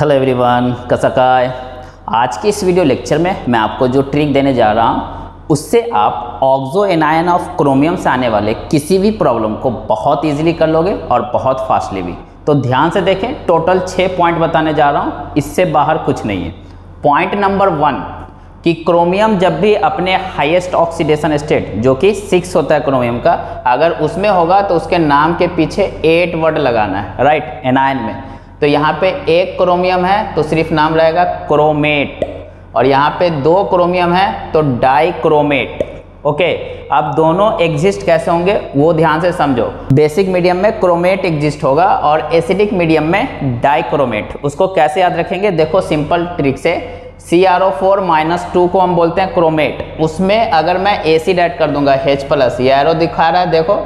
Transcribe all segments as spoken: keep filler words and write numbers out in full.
Hello everyone, कैसा काय। आज के इस वीडियो लेक्चर में मैं आपको जो ट्रिक देने जा रहा हूँ उससे आप ऑक्सो एनायन ऑफ क्रोमियम से आने वाले किसी भी प्रॉब्लम को बहुत इजीली कर लोगे और बहुत फास्टली भी। तो ध्यान से देखें, टोटल छः पॉइंट बताने जा रहा हूँ, इससे बाहर कुछ नहीं है। पॉइंट नंबर वन कि क्रोमियम जब भी अपने हाईएस्ट ऑक्सीडेशन स्टेट जो कि सिक्स होता है क्रोमियम का, अगर उसमें होगा तो उसके नाम के पीछे एट वर्ड लगाना है, राइट, एनायन में। तो यहाँ पे एक क्रोमियम है तो सिर्फ नाम रहेगा क्रोमेट, और यहाँ पे दो क्रोमियम है तो डाइक्रोमेट। ओके, अब दोनों एग्जिस्ट कैसे होंगे वो ध्यान से समझो। बेसिक मीडियम में क्रोमेट एग्जिस्ट होगा और एसिडिक मीडियम में डाइक्रोमेट। उसको कैसे याद रखेंगे, देखो सिंपल ट्रिक से। C R O four minus two को हम बोलते हैं क्रोमेट, उसमें अगर मैं एसिड ऐड कर दूंगा H प्लस, ये एरो दिखा रहा है, देखो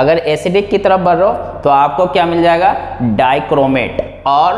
अगर एसिडिक की तरफ बढ़ रहो तो आपको क्या मिल जाएगा, डाइक्रोमेट। और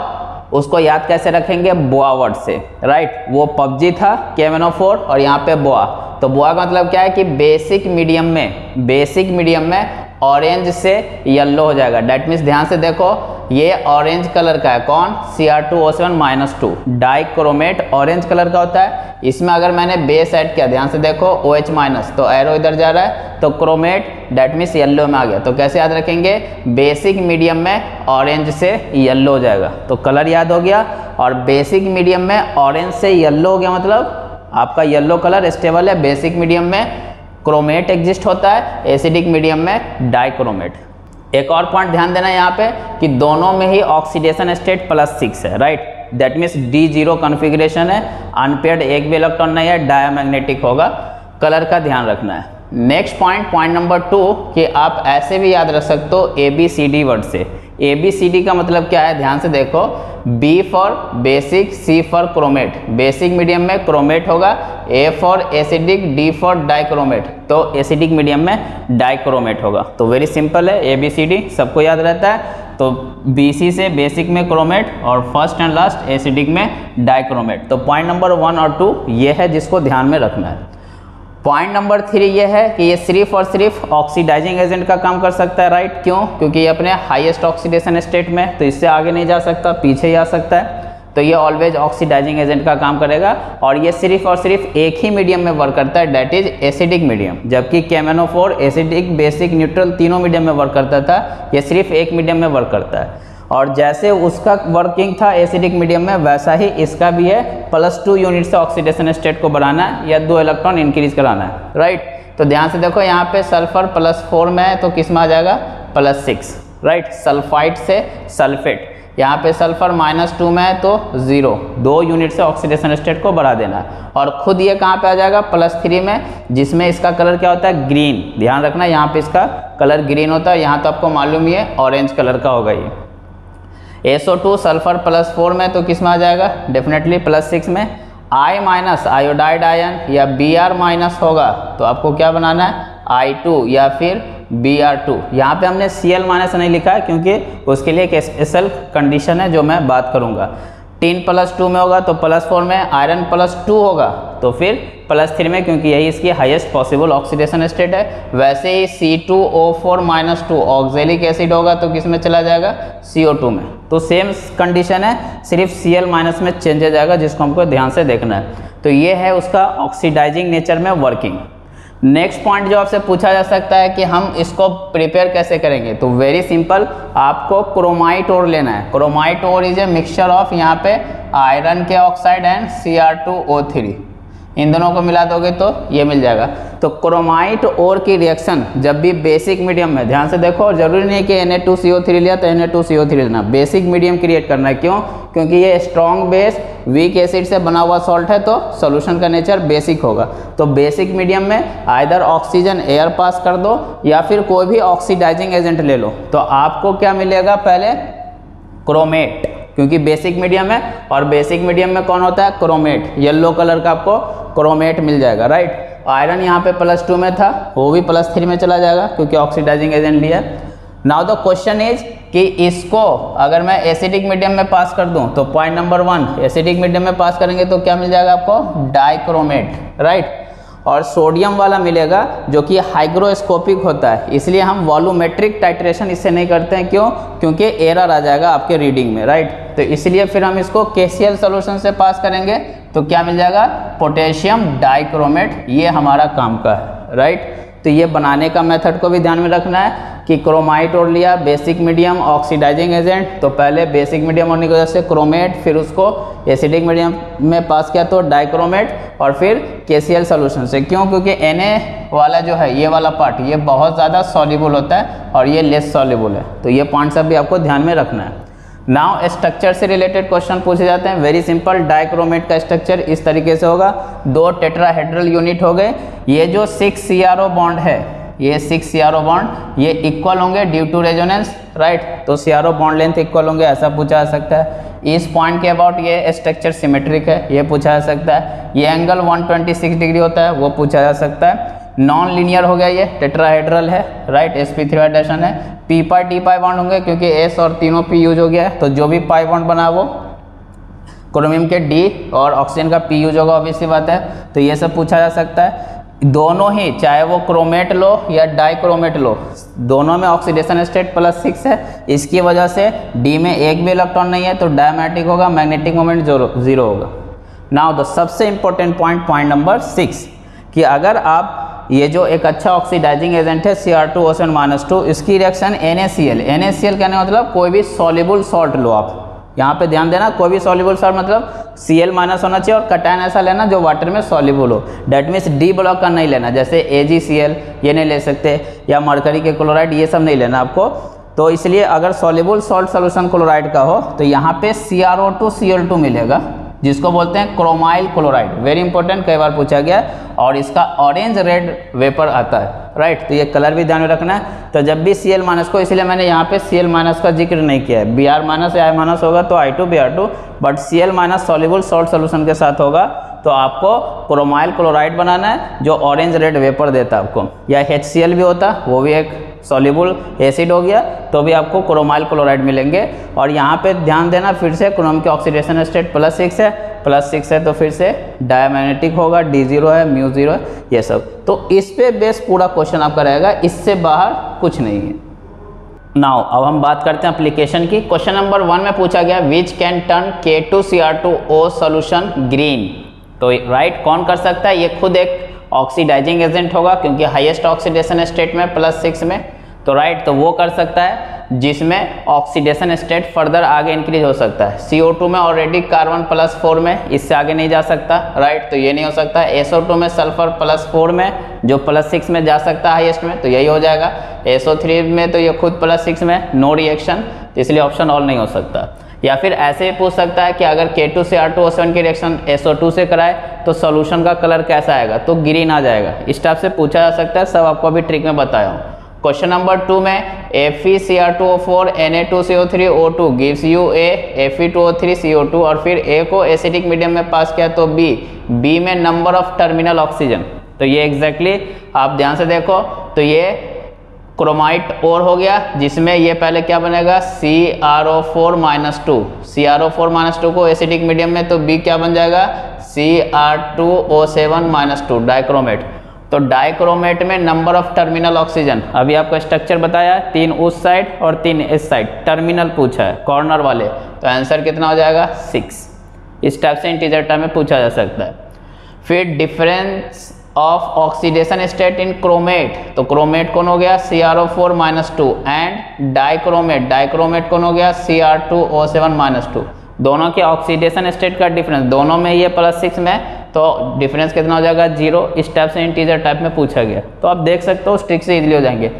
उसको याद कैसे रखेंगे, बोआ वर्ड से, राइट। वो पबजी था के एम एन ओ फोर और यहाँ पे बोआ। तो बोआ का मतलब क्या है कि बेसिक मीडियम में बेसिक मीडियम में ऑरेंज से येलो हो जाएगा। डैट मीन्स ध्यान से देखो, ये ऑरेंज कलर का है, कौन, C R two O seven minus two, dichromate orange colour का होता है। इसमें अगर मैंने बेस ऐड किया, ध्यान से देखो, ओ एच माइनस, तो एरो इधर जा रहा है तो क्रोमेट डैट मीन्स येल्लो में आ गया। तो कैसे याद रखेंगे, बेसिक मीडियम में ऑरेंज से येल्लो हो जाएगा। तो कलर याद हो गया, और बेसिक मीडियम में ऑरेंज से येल्लो हो गया मतलब आपका येल्लो कलर स्टेबल है। बेसिक मीडियम में क्रोमेट एग्जिस्ट होता है, एसिडिक मीडियम में डाइक्रोमेट। एक और पॉइंट ध्यान देना यहाँ पे कि दोनों में ही ऑक्सीडेशन स्टेट प्लस सिक्स है, right. That means D zero configuration है, अनपेयर्ड एक भी इलेक्ट्रॉन नहीं है, डायमैग्नेटिक होगा। कलर का ध्यान रखना है। Next point, point number two कि आप ऐसे भी याद रख सकते हो A B C D word से। ए बी सी डी का मतलब क्या है, ध्यान से देखो, B for basic, C for chromate. Basic medium में क्रोमेट होगा, A for acidic, D for dichromate, तो एसिडिक मीडियम में डाइक्रोमेट होगा। तो वेरी सिंपल है, ए बी सी डी सबको याद रहता है। तो बी सी से बेसिक में क्रोमेट और फर्स्ट एंड लास्ट एसिडिक में डाइक्रोमेट। तो पॉइंट नंबर वन और टू ये है जिसको ध्यान में रखना है। पॉइंट नंबर थ्री ये है कि ये सिर्फ और सिर्फ ऑक्सीडाइजिंग एजेंट का काम कर सकता है, राइट। क्यों, क्योंकि ये अपने हाईएस्ट ऑक्सीडेशन स्टेट में, तो इससे आगे नहीं जा सकता, पीछे ही आ सकता है। तो ये ऑलवेज ऑक्सीडाइजिंग एजेंट का काम करेगा, और ये सिर्फ और सिर्फ एक ही मीडियम में वर्क करता है, डैट इज एसिडिक मीडियम। जबकि K M N O four acidic, basic, neutral तीनों मीडियम में वर्क करता था, ये सिर्फ एक मीडियम में वर्क करता है। और जैसे उसका वर्किंग था एसिडिक मीडियम में, वैसा ही इसका भी है, प्लस टू यूनिट से ऑक्सीडेशन स्टेट को बढ़ाना है या दो इलेक्ट्रॉन इंक्रीज कराना है, राइट। तो ध्यान से देखो, यहाँ पे सल्फर प्लस फोर में है तो किस में आ जाएगा, प्लस सिक्स, राइट। सल्फाइड से सल्फेट, यहाँ पे सल्फर माइनस टू में है तो जीरो, दो यूनिट से ऑक्सीडेशन स्टेट को बढ़ा देना है। और खुद ये कहाँ पे आ जाएगा, प्लस थ्री में, जिसमें इसका कलर क्या होता है, ग्रीन। ध्यान रखना, यहाँ पे इसका कलर ग्रीन होता है, यहाँ तो आपको मालूम ही है ऑरेंज कलर का होगा ये। S O two sulphur plus four में तो किस में आ जाएगा, डेफिनेटली प्लस सिक्स में। आई माइनस आयोडाइड आयन या बी आर माइनस होगा तो आपको क्या बनाना है, आई टू या फिर बी आर टू। यहाँ पर हमने सी एल माइनस नहीं लिखा है क्योंकि उसके लिए एक स्पेशल कंडीशन है जो मैं बात करूँगा। टीन प्लस टू में होगा तो प्लस फोर में, आयरन प्लस टू होगा तो फिर प्लस थ्री में, क्योंकि यही इसकी हाईएस्ट पॉसिबल ऑक्सीडेशन स्टेट है। वैसे ही C two O four minus two oxalic acid होगा तो किस में चला जाएगा, सी ओ टू में। तो सेम कंडीशन है, सिर्फ सी एल माइनस में चेंजेज आएगा, जिसको हमको ध्यान से देखना है। तो ये है उसका ऑक्सीडाइजिंग नेचर में वर्किंग। नेक्स्ट पॉइंट जो आपसे पूछा जा सकता है कि हम इसको प्रिपेयर कैसे करेंगे, तो वेरी सिंपल, आपको क्रोमाइट ओर लेना है। Chromite ore is a mixture of यहाँ पे आयरन के oxide and C R two O three, इन दोनों को मिला दोगे तो ये मिल जाएगा। तो क्रोमाइट ओर की रिएक्शन जब भी बेसिक मीडियम में, ध्यान से देखो, जरूरी नहीं कि N A two C O three लिया तो N A two C O three लेना, बेसिक मीडियम क्रिएट करना है। क्यों, क्योंकि ये स्ट्रॉन्ग बेस वीक एसिड से बना हुआ सॉल्ट है, तो सॉल्यूशन का नेचर बेसिक होगा। तो बेसिक मीडियम में आइदर ऑक्सीजन एयर पास कर दो या फिर कोई भी ऑक्सीडाइजिंग एजेंट ले लो, तो आपको क्या मिलेगा, पहले क्रोमेट, क्योंकि बेसिक मीडियम है, और बेसिक मीडियम में कौन होता है, क्रोमेट। येलो कलर का आपको क्रोमेट मिल जाएगा, राइट। आयरन यहाँ पे प्लस टू में था, वो भी प्लस थ्री में चला जाएगा क्योंकि ऑक्सीडाइजिंग एजेंट लिया। नाउ द क्वेश्चन इज कि इसको अगर मैं एसिडिक मीडियम में पास कर दूं, तो point number one acidic medium में पास करेंगे तो क्या मिल जाएगा आपको, डाइक्रोमेट, राइट। और सोडियम वाला मिलेगा जो कि हाइग्रोस्कोपिक होता है, इसलिए हम वॉल्यूमेट्रिक टाइट्रेशन इससे नहीं करते हैं। क्यों? क्योंकि एरर आ जाएगा आपके रीडिंग में, राइट। तो इसलिए फिर हम इसको केसीएल सॉल्यूशन से पास करेंगे तो क्या मिल जाएगा? Potassium dichromate. ये हमारा काम का है, राइट। तो ये बनाने का मेथड को भी ध्यान में रखना है कि क्रोमाइट और लिया बेसिक मीडियम ऑक्सीडाइजिंग एजेंट, तो पहले बेसिक मीडियम होने की वजह से क्रोमेट, फिर उसको एसिडिक मीडियम में पास किया तो डाइक्रोमेट, और फिर केसीएल सॉल्यूशन से। क्यों? क्योंकि एनए वाला जो है ये वाला पार्ट ये बहुत ज़्यादा सॉल्यूबल होता है और ये लेस सॉल्यूबल है, तो ये पॉइंट सब भी आपको ध्यान में रखना है। नाउ स्ट्रक्चर से रिलेटेड क्वेश्चन पूछे जाते हैं, वेरी सिंपल। डाइक्रोमेट का स्ट्रक्चर इस तरीके से होगा, दो टेट्राहेड्रल यूनिट हो गए। ये जो six C R O bond है, ये six C R O bond, ये इक्वल होंगे ड्यू टू रेजोनेंस, राइट। तो C R O bond length equal होंगे, ऐसा पूछा जा सकता है। इस पॉइंट के अबाउट ये स्ट्रक्चर सिमेट्रिक है, ये पूछा जा सकता है। ये एंगल एक सौ छब्बीस डिग्री होता है, वो पूछा जा सकता है। नॉन लीनियर हो गया, ये टेट्राहेड्रल है, right. S P three hydration है। P pi D pi bond होंगे क्योंकि एस और तीनों पी यूज हो गया है, तो जो भी पाई बॉन्ड बना वो क्रोमियम के डी और ऑक्सीजन का पी यूज होगा, ऑब्वियसली बात है। तो ये सब पूछा जा सकता है। दोनों ही, चाहे वो क्रोमेट लो या डाइक्रोमेट लो, दोनों में ऑक्सीडेशन स्टेट प्लस सिक्स है, इसकी वजह से डी में एक भी इलेक्ट्रॉन नहीं है, तो डायमैटिक होगा, मैग्नेटिक मोमेंट जीरो होगा। नाउ द सबसे important point, point number six, कि अगर आप ये जो एक अच्छा ऑक्सीडाइजिंग एजेंट है C R two O seven minus two, इसकी रिएक्शन NaCl, NaCl कहने का मतलब कोई भी सॉल्यूबल सॉल्ट लो आप, यहाँ पे ध्यान देना, कोई भी सॉल्यूबल सॉल्ट मतलब Cl माइनस होना चाहिए और कटायन ऐसा लेना जो वाटर में सॉल्यूबल हो, डैट मीन्स डी ब्लॉक का नहीं लेना, जैसे ए जी सी एल ये नहीं ले सकते, या मरकरी के क्लोराइड, ये सब नहीं लेना आपको। तो इसलिए अगर सॉल्यूबल सॉल्ट सोल्यूशन क्लोराइड का हो तो यहाँ पे C R O two C L two मिलेगा, जिसको बोलते हैं क्रोमाइल क्लोराइड, वेरी इंपॉर्टेंट, कई बार पूछा गया। और इसका ऑरेंज रेड वेपर आता है, राइट। तो ये कलर भी ध्यान में रखना है। तो जब भी Cl माइनस को, इसलिए मैंने यहाँ पे Cl माइनस का जिक्र नहीं किया है, Br माइनस या I माइनस होगा तो I two B R two, but Cl minus soluble salt solution के साथ होगा, तो आपको क्रोमाइल क्लोराइड बनाना है जो ऑरेंज रेड वेपर देता है आपको, या एच सी एल भी होता, वो भी एक सॉल्यूबल एसिड हो गया, तो भी आपको क्रोमाइल क्लोराइड मिलेंगे। और यहाँ पे ध्यान देना फिर से, क्रोम के ऑक्सीडेशन स्टेट प्लस सिक्स है, प्लस सिक्स है तो फिर से डायमैग्नेटिक होगा, डी जीरो है, म्यू जीरो है, ये सब। तो इस पे बेस पूरा क्वेश्चन आपका रहेगा, इससे बाहर कुछ नहीं है। नाउ अब हम बात करते हैं एप्लीकेशन की। क्वेश्चन नंबर वन में पूछा गया, which can turn K two C R two O solution green. तो राइट, कौन कर सकता है? ये खुद एक ऑक्सीडाइजिंग एजेंट होगा क्योंकि हाईएस्ट ऑक्सीडेशन स्टेट में प्लस सिक्स में, तो राइट, तो वो कर सकता है जिसमें ऑक्सीडेशन स्टेट फर्दर आगे इंक्रीज हो सकता है। सी ओ टू में ऑलरेडी कार्बन प्लस फोर में, इससे आगे नहीं जा सकता, राइट, तो ये नहीं हो सकता। एस ओ टू में सल्फर प्लस फोर में जो प्लस सिक्स में जा सकता है हाईएस्ट में, तो यही हो जाएगा। एस ओ थ्री में तो ये खुद प्लस सिक्स में, नो रिएक्शन, इसलिए ऑप्शन ऑल नहीं हो सकता। या फिर ऐसे पूछ सकता है कि अगर K two C R two O seven की रिएक्शन एस ओ टू से कराए तो सॉल्यूशन का कलर कैसा आएगा, तो ग्रीन आ जाएगा। इस टाइप से पूछा जा सकता है, सब आपको अभी ट्रिक में बताया हूँ। क्वेश्चन नंबर टू में, F E C R two O four N A two C O three O two gives you a F E two O three C O two, और फिर ए को एसिडिक मीडियम में पास किया तो B, B में number of terminal oxygen. तो ये एग्जैक्टली आप ध्यान से देखो, तो ये क्रोमाइट ओर हो गया, जिसमें ये पहले क्या बनेगा, C R O four minus two, C R O four minus two को एसिडिक मीडियम में, तो B क्या बन जाएगा, C R two O seven minus two dichromate. तो डाइक्रोमेट में नंबर ऑफ टर्मिनल ऑक्सीजन, अभी आपको स्ट्रक्चर बताया, तीन उस साइड और तीन इस साइड, टर्मिनल पूछा है कॉर्नर वाले, तो आंसर कितना हो जाएगा, सिक्स। इस टाइप से इंटीजर टाइप में पूछा जा सकता है। फिर difference of oxidation state in chromate, तो क्रोमेट कौन हो गया, C R O four minus two, and dichromate, dichromate कौन हो गया, C R two O seven minus two. दोनों के ऑक्सीडेशन स्टेट का डिफरेंस, दोनों में ये प्लस सिक्स में, तो डिफरेंस कितना हो जाएगा, जीरो। इस टाइप से इंटीजर टाइप में पूछा गया, तो आप देख सकते हो, स्ट्रिक से इजीली हो जाएंगे।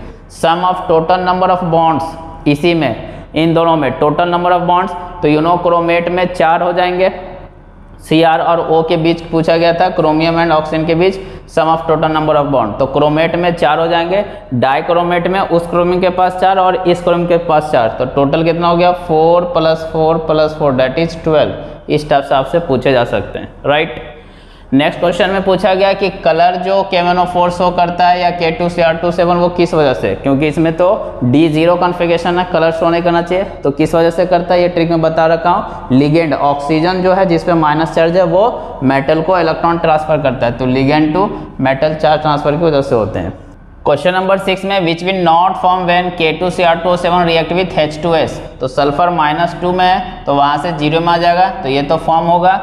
Sum of total number of bonds, इसी में इन दोनों में टोटल नंबर ऑफ बॉन्ड्स, तो यू नो क्रोमेट में चार हो जाएंगे, सी आर और ओ के बीच पूछा गया था, क्रोमियम एंड ऑक्सीजन के बीच, sum of total number of bond, तो क्रोमेट में चार हो जाएंगे। डाइक्रोमेट में उस क्रोमियम के पास चार और इस क्रोमियम के पास चार, तो टोटल कितना हो गया, four plus four plus four, that is twelve. इस टाइप से आपसे पूछे जा सकते हैं, राइट। नेक्स्ट क्वेश्चन में पूछा गया कि कलर जो K M N O four show करता है या K two C R two O seven वो किस वजह से, क्योंकि इसमें तो डी जीरो कॉन्फ़िगरेशन है, कलर शो नहीं करना चाहिए, तो किस वजह से करता है ये ट्रिक मैं बता रखा हूँ। लिगेंड ऑक्सीजन जो है जिसपे माइनस चार्ज है वो मेटल को इलेक्ट्रॉन ट्रांसफर करता है, तो ligand to metal charge transfer की वजह से होते हैं। क्वेश्चन नंबर सिक्स में which will not form when K two C R two O seven react with H two S, तो सल्फर माइनस टू में है तो वहाँ से जीरो में आ जाएगा तो ये तो फॉर्म होगा।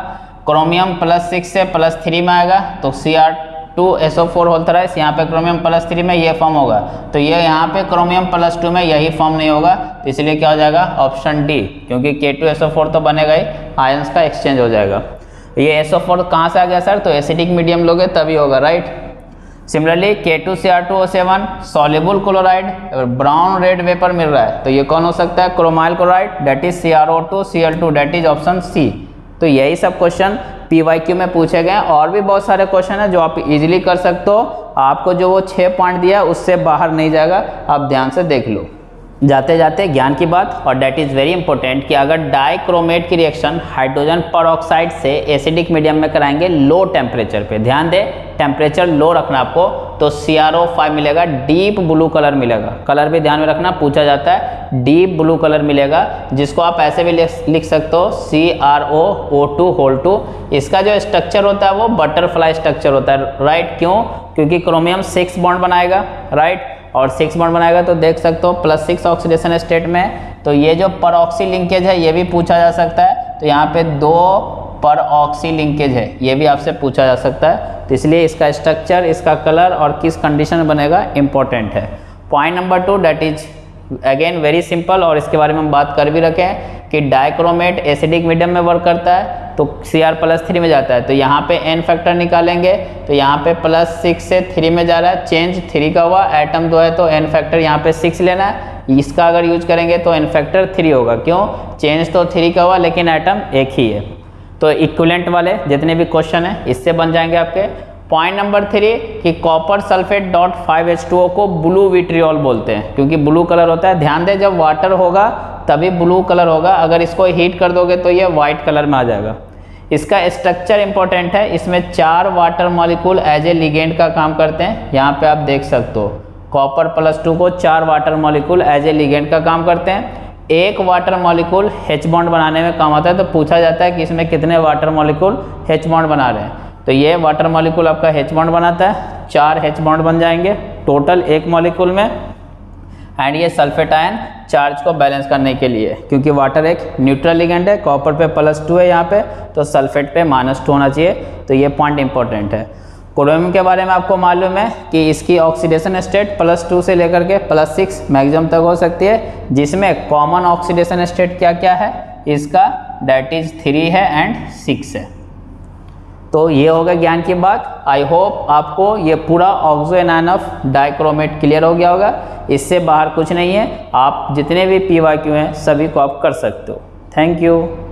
क्रोमियम प्लस सिक्स से प्लस थ्री में आएगा तो C R two S O four whole thrice, यहाँ पर क्रोमियम प्लस थ्री में ये फॉर्म होगा, तो ये यहाँ पे क्रोमियम प्लस टू में यही फॉर्म नहीं होगा, तो इसलिए क्या हो जाएगा ऑप्शन डी, क्योंकि के टू एस ओ फोर तो बनेगा ही, आयंस का एक्सचेंज हो जाएगा। ये एस ओ फोर कहाँ से आ गया सर, तो एसिडिक मीडियम लोगे तभी होगा right. Similarly K two C R two O seven soluble chloride brown red vapour मिल रहा है, तो ये कौन हो सकता है, chromyl chloride that is C R O two C L two that is option C. तो यही सब क्वेश्चन पी वाई क्यू में पूछे गए, और भी बहुत सारे क्वेश्चन हैं जो आप इजीली कर सकते हो, आपको जो वो छः पॉइंट दिया है उससे बाहर नहीं जाएगा, आप ध्यान से देख लो। जाते जाते ज्ञान की बात, और डेट इज़ वेरी इंपॉर्टेंट कि अगर डाइक्रोमेट की रिएक्शन हाइड्रोजन परऑक्साइड से एसिडिक मीडियम में कराएंगे लो टेम्परेचर पे, ध्यान दें टेम्परेचर लो रखना आपको, तो सी आर ओ फाइव मिलेगा, डीप ब्लू कलर मिलेगा, कलर भी ध्यान में रखना पूछा जाता है, डीप ब्लू कलर मिलेगा, जिसको आप ऐसे भी लिख सकते हो C R O O two whole two. इसका जो स्ट्रक्चर होता है वो बटरफ्लाई स्ट्रक्चर होता है राइट, क्यों, क्योंकि क्रोमियम सिक्स बॉन्ड बनाएगा राइट, और सिक्स बॉन्ड बनाएगा तो देख सकते हो प्लस सिक्स ऑक्सीडेशन स्टेट में, तो ये जो परऑक्सी लिंकेज है ये भी पूछा जा सकता है, तो यहाँ पे दो परऑक्सी लिंकेज है, ये भी आपसे पूछा जा सकता है, तो इसलिए इसका स्ट्रक्चर, इसका कलर और किस कंडीशन में बनेगा इंपॉर्टेंट है। Point number two that is again very simple, और इसके बारे में हम बात कर भी रखे हैं कि डाइक्रोमेट एसिडिक मीडियम में वर्क करता है तो सी आर प्लस थ्री में जाता है, तो यहाँ पे एन फैक्टर निकालेंगे, तो यहाँ पे प्लस सिक्स से थ्री में जा रहा है, चेंज थ्री का हुआ, एटम दो है तो एन फैक्टर यहाँ पे सिक्स लेना है, इसका अगर यूज करेंगे तो एन फैक्टर थ्री होगा, क्यों, चेंज तो थ्री का हुआ लेकिन एटम एक ही है, तो इक्विवेलेंट वाले जितने भी क्वेश्चन हैं इससे बन जाएंगे आपके। पॉइंट नंबर थ्री कि copper sulphate dot five H two O को ब्लू विट्रियोल बोलते हैं, क्योंकि ब्लू कलर होता है, ध्यान दें जब वाटर होगा तभी ब्लू कलर होगा, अगर इसको हीट कर दोगे तो ये वाइट कलर में आ जाएगा। इसका स्ट्रक्चर इंपॉर्टेंट है, इसमें चार water molecule as a ligand का काम करते हैं, यहाँ पे आप देख सकते हो कॉपर प्लस टू को चार water molecule as a ligand का काम करते हैं, एक वाटर मॉलिक्यूल एच बॉन्ड बनाने में काम आता है, तो पूछा जाता है कि इसमें कितने वाटर मॉलिक्यूल एच बॉन्ड बना रहे हैं, तो ये वाटर मॉलिक्यूल आपका एच बॉन्ड बनाता है, चार एच बॉन्ड बन जाएंगे टोटल एक मॉलिक्यूल में, एंड ये सल्फेट आयन चार्ज को बैलेंस करने के लिए, क्योंकि वाटर एक न्यूट्रल लिगेंड है, कॉपर पे प्लस टू है यहाँ पे तो सल्फेट पे माइनस टू होना चाहिए, तो ये पॉइंट इंपॉर्टेंट है। क्रोमियम के बारे में आपको मालूम है कि इसकी ऑक्सीडेशन स्टेट प्लस टू से लेकर के प्लस सिक्स मैक्सिमम तक हो सकती है, जिसमें कॉमन ऑक्सीडेशन स्टेट क्या क्या है इसका, डेट इज थ्री है एंड सिक्स है। तो ये हो गया ज्ञान की बात, आई होप आपको ये पूरा oxo anion of dichromate clear हो गया होगा, इससे बाहर कुछ नहीं है, आप जितने भी पी वाई क्यू हैं सभी को आप कर सकते हो। Thank you.